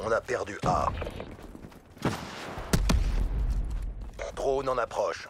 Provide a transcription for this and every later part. On a perdu A. Drone en approche.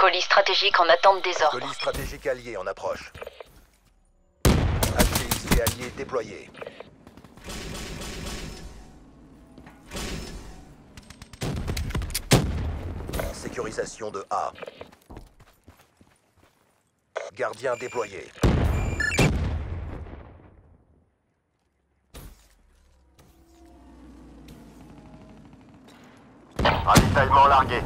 Colis stratégique en attente des ordres. Colis stratégique allié en approche. HXD allié déployé. Sécurisation de A. Gardien déployé. Ravitaillement largué.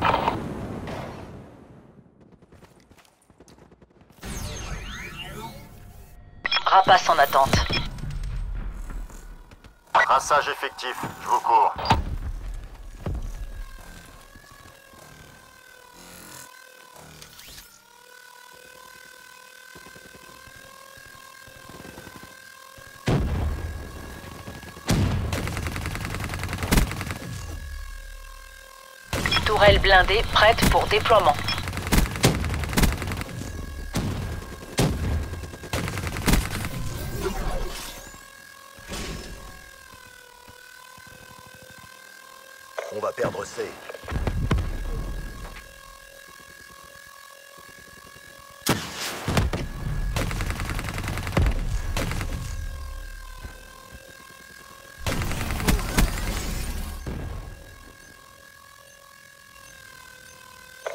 Rapace en attente. Traçage effectif, je vous cours. Tourelle blindée prête pour déploiement. On va perdre C.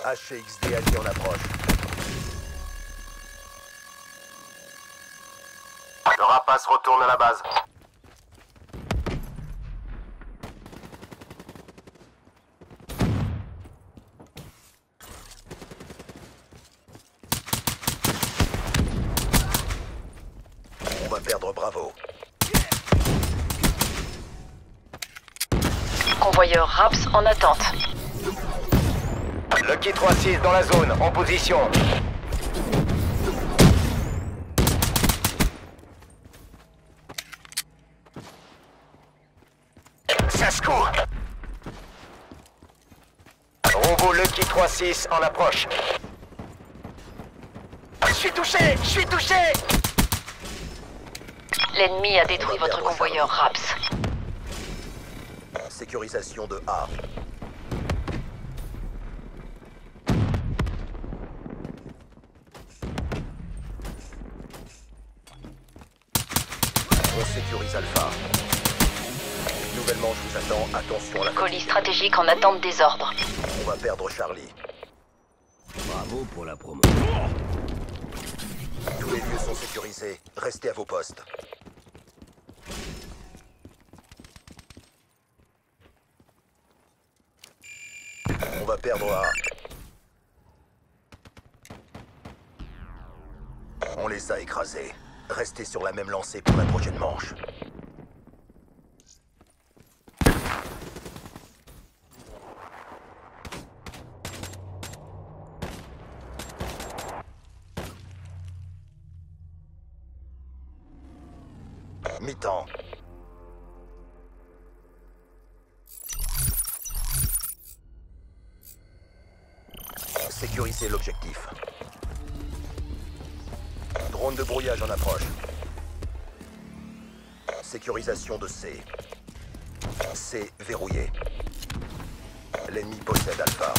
HXD allié en approche. Le rapace retourne à la base. Perdre Bravo. Convoyeur Raps en attente. Lucky 3-6 dans la zone, en position. Ça se court. Robot Lucky 3-6 en approche. Je suis touché, je suis touché. L'ennemi a détruit votre convoyeur Raps. Sécurisation de A. On sécurise Alpha. Nouvellement, je vous attends. Attention à la... Colis stratégique en attente des ordres. On va perdre Charlie. Bravo pour la promo. Tous les lieux sont sécurisés. Restez à vos postes. On va perdre A. On les a écrasés. Restez sur la même lancée pour la prochaine manche. Mi-temps. Sécurisez l'objectif. Drone de brouillage en approche. Sécurisation de C. C verrouillé. L'ennemi possède Alpha.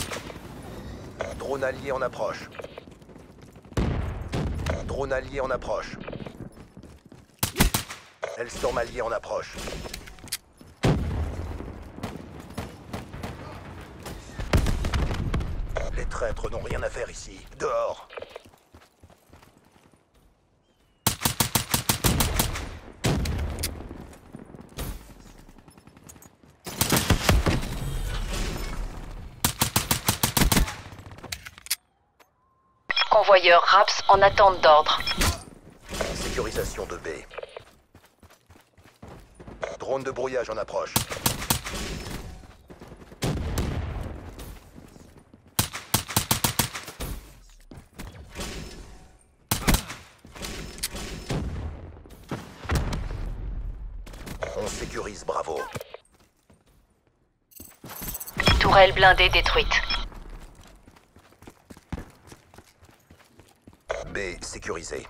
Drone allié en approche. Drone allié en approche. Hellstorm allié en approche. Les traîtres n'ont rien à faire ici. Dehors. Convoyeur Raps en attente d'ordre. Sécurisation de B. Drone de brouillage en approche. On sécurise, bravo. Tourelle blindée détruite. B sécurisée.